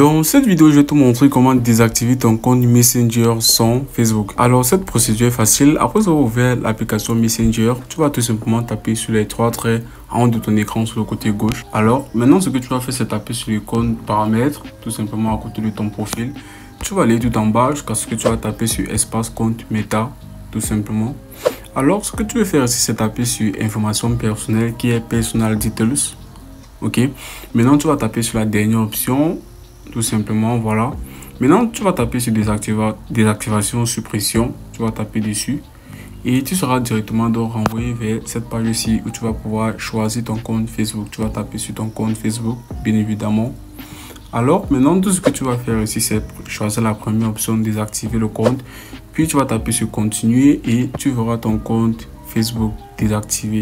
Dans cette vidéo, je vais te montrer comment désactiver ton compte Messenger sans Facebook. Alors, cette procédure est facile. Après avoir ouvert l'application Messenger, tu vas tout simplement taper sur les trois traits en haut de ton écran sur le côté gauche. Alors, maintenant, ce que tu vas faire, c'est taper sur l'icône paramètres, tout simplement à côté de ton profil. Tu vas aller tout en bas jusqu'à ce que tu vas taper sur espace compte Meta, tout simplement. Alors, ce que tu veux faire ici, c'est taper sur information personnelle qui est Personal Details. Ok. Maintenant, tu vas taper sur la dernière option. Tout simplement, voilà. Maintenant, tu vas taper sur désactivation, suppression. Tu vas taper dessus. Et tu seras directement donc renvoyé vers cette page ici où tu vas pouvoir choisir ton compte Facebook. Tu vas taper sur ton compte Facebook, bien évidemment. Alors, maintenant, tout ce que tu vas faire ici, c'est choisir la première option, désactiver le compte. Puis, tu vas taper sur continuer et tu verras ton compte Facebook désactivé.